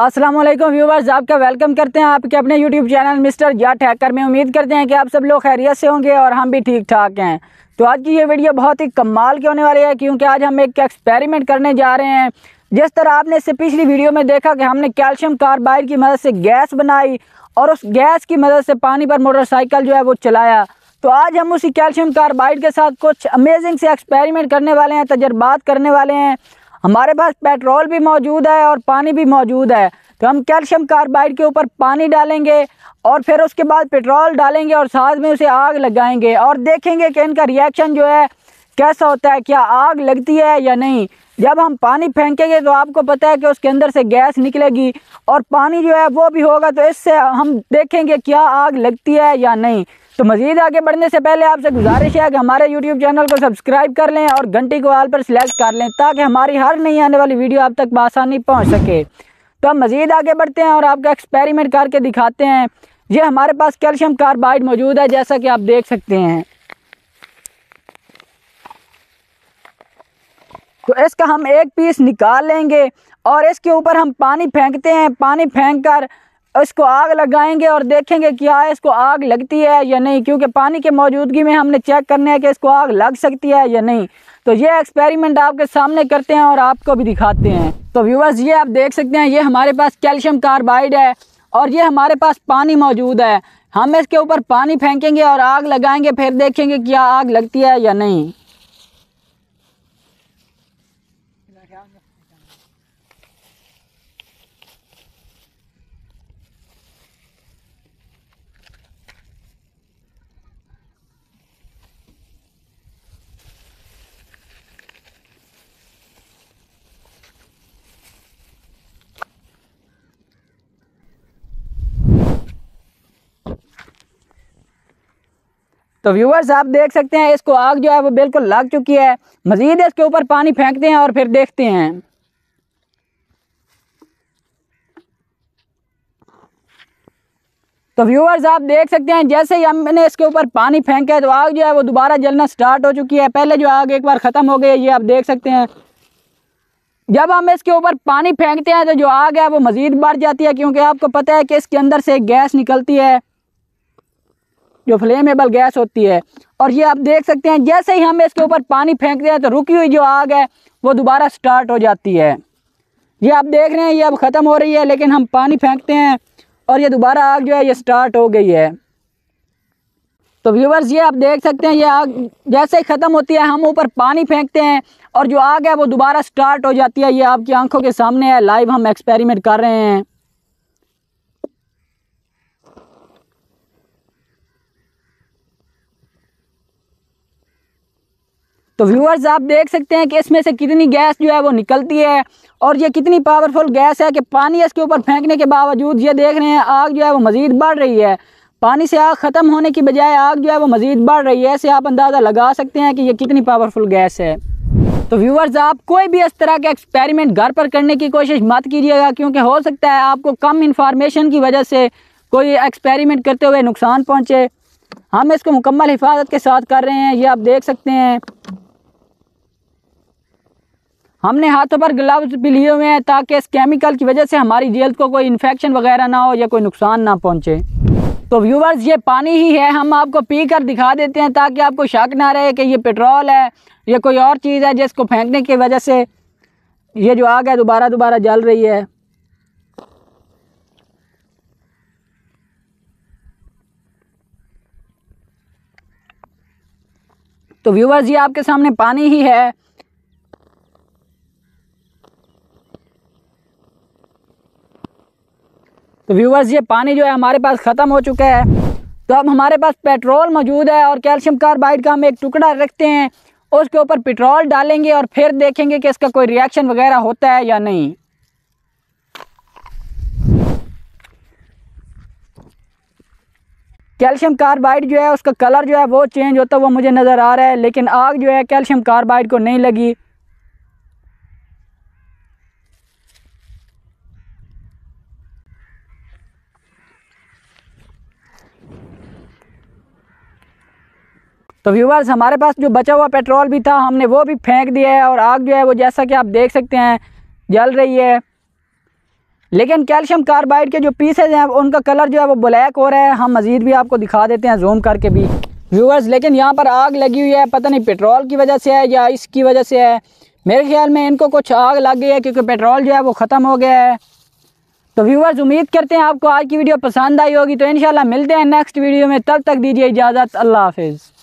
अस्सलामुअलैकुम व्यूवर्स, आपका वेलकम करते हैं आपके अपने यूट्यूब चैनल मिस्टर जटहैकर में। उम्मीद करते हैं कि आप सब लोग खैरियत से होंगे और हम भी ठीक ठाक हैं। तो आज की ये वीडियो बहुत ही कमाल की होने वाली है, क्योंकि आज हम एक एक्सपेरिमेंट करने जा रहे हैं। जिस तरह आपने इससे पिछली वीडियो में देखा कि हमने कैल्शियम कार्बाइड की मदद से गैस बनाई और उस गैस की मदद से पानी पर मोटरसाइकिल जो है वो चलाया, तो आज हम उसी कैल्शियम कार्बाइड के साथ कुछ अमेजिंग से एक्सपेरिमेंट करने वाले हैं, तजर्बात करने वाले हैं। हमारे पास पेट्रोल भी मौजूद है और पानी भी मौजूद है, तो हम कैल्शियम कार्बाइड के ऊपर पानी डालेंगे और फिर उसके बाद पेट्रोल डालेंगे और साथ में उसे आग लगाएंगे और देखेंगे कि इनका रिएक्शन जो है कैसा होता है, क्या आग लगती है या नहीं। जब हम पानी फेंकेंगे तो आपको पता है कि उसके अंदर से गैस निकलेगी और पानी जो है वो भी होगा, तो इससे हम देखेंगे क्या आग लगती है या नहीं। तो मज़ीद आगे बढ़ने से पहले आपसे गुजारिश है कि हमारे YouTube चैनल को सब्सक्राइब कर लें और घंटी को ऑल पर सेलेक्ट कर लें, ताकि हमारी हर नई आने वाली वीडियो आप तक आसानी पहुंच सके। तो हम मज़ीद आगे बढ़ते हैं और आपका एक्सपेरिमेंट करके दिखाते हैं। ये हमारे पास कैल्शियम कार्बाइड मौजूद है, जैसा कि आप देख सकते हैं। तो इसका हम एक पीस निकाल लेंगे और इसके ऊपर हम पानी फेंकते हैं। पानी फेंक कर इसको आग लगाएंगे और देखेंगे क्या इसको आग लगती है या नहीं, क्योंकि पानी के मौजूदगी में हमने चेक करना है कि इसको आग लग सकती है या नहीं। तो ये एक्सपेरिमेंट आपके सामने करते हैं और आपको भी दिखाते हैं। तो व्यूवर्स, ये आप देख सकते हैं, ये हमारे पास कैल्शियम कार्बाइड है और ये हमारे पास पानी मौजूद है। हम इसके ऊपर पानी फेंकेंगे और आग लगाएंगे, फिर देखेंगे क्या आग लगती है या नहीं। तो व्यूवर्स, आप देख सकते हैं इसको आग जो है वो बिल्कुल लग चुकी है। मज़ीद इसके ऊपर पानी फेंकते हैं और फिर देखते हैं। तो व्यूवर्स, आप देख सकते हैं जैसे ही हमने इसके ऊपर पानी फेंका है तो आग जो है वो दोबारा जलना स्टार्ट हो चुकी है। पहले जो आग एक बार ख़त्म हो गई है, ये आप देख सकते हैं। जब हम इसके ऊपर पानी फेंकते हैं तो जो आग है वो मज़ीद बढ़ जाती है, क्योंकि आपको पता है कि इसके अंदर से गैस निकलती है जो फ्लेमेबल गैस होती है। और ये आप देख सकते हैं जैसे ही हम इसके ऊपर पानी फेंकते हैं तो रुकी हुई जो आग है वो दोबारा स्टार्ट हो जाती है। ये आप देख रहे हैं, ये अब ख़त्म हो रही है, लेकिन हम पानी फेंकते हैं और ये दोबारा आग जो है ये स्टार्ट हो गई है। तो व्यूवर्स, ये आप देख सकते हैं, ये आग जैसे ही ख़त्म होती है हम ऊपर पानी फेंकते हैं और जो आग है वो दोबारा स्टार्ट हो जाती है। ये आपकी आंखों के सामने है, लाइव हम एक्सपेरिमेंट कर रहे हैं। तो व्यूअर्स, आप देख सकते हैं कि इसमें से कितनी गैस जो है वो निकलती है और ये कितनी पावरफुल गैस है कि पानी इसके ऊपर फेंकने के बावजूद ये देख रहे हैं आग जो है वो मज़ीद बढ़ रही है। पानी से आग ख़त्म होने की बजाय आग जो है वो मज़ीद बढ़ रही है। ऐसे आप अंदाज़ा लगा सकते हैं कि ये कितनी पावरफुल गैस है। तो व्यूअर्स, आप कोई भी इस तरह के एक्सपेरिमेंट घर पर करने की कोशिश मत कीजिएगा, क्योंकि हो सकता है आपको कम इन्फॉर्मेशन की वजह से कोई एक्सपेरिमेंट करते हुए नुकसान पहुँचे। हम इसको मुकम्मल हिफाजत के साथ कर रहे हैं, ये आप देख सकते हैं। हमने हाथों पर ग्लव्स भी लिए हुए हैं ताकि इस केमिकल की वजह से हमारी जेल्द को कोई इन्फेक्शन वगैरह ना हो या कोई नुकसान ना पहुंचे। तो व्यूवर्स, ये पानी ही है, हम आपको पी कर दिखा देते हैं ताकि आपको शक ना रहे कि ये पेट्रोल है या कोई और चीज़ है जिसको फेंकने की वजह से ये जो आग है दोबारा जल रही है। तो व्यूवर्स, ये आपके सामने पानी ही है। तो व्यूवर्स, ये पानी जो है हमारे पास ख़त्म हो चुका है। तो अब हमारे पास पेट्रोल मौजूद है और कैल्शियम कार्बाइड का हम एक टुकड़ा रखते हैं, उसके ऊपर पेट्रोल डालेंगे और फिर देखेंगे कि इसका कोई रिएक्शन वगैरह होता है या नहीं। कैल्शियम कार्बाइड जो है उसका कलर जो है वो चेंज होता है, वो मुझे नज़र आ रहा है, लेकिन आग जो है कैल्शियम कार्बाइड को नहीं लगी। तो व्यूवर्स, हमारे पास जो बचा हुआ पेट्रोल भी था हमने वो भी फेंक दिया है और आग जो है वो जैसा कि आप देख सकते हैं जल रही है। लेकिन कैल्शियम कार्बाइड के जो पीसेज हैं उनका कलर जो है वो ब्लैक हो रहा है। हम मज़ीद भी आपको दिखा देते हैं जूम करके भी व्यूअर्स। लेकिन यहाँ पर आग लगी हुई है, पता नहीं पेट्रोल की वजह से है या इसकी वजह से है। मेरे ख्याल में इनको कुछ आग लग गई है क्योंकि पेट्रोल जो है वो ख़त्म हो गया है। तो व्यूअर्स उम्मीद करते हैं आपको आज की वीडियो पसंद आई होगी। तो इंशाल्लाह मिलते हैं नेक्स्ट वीडियो में, तब तक दीजिए इजाज़त। अल्लाह हाफिज़।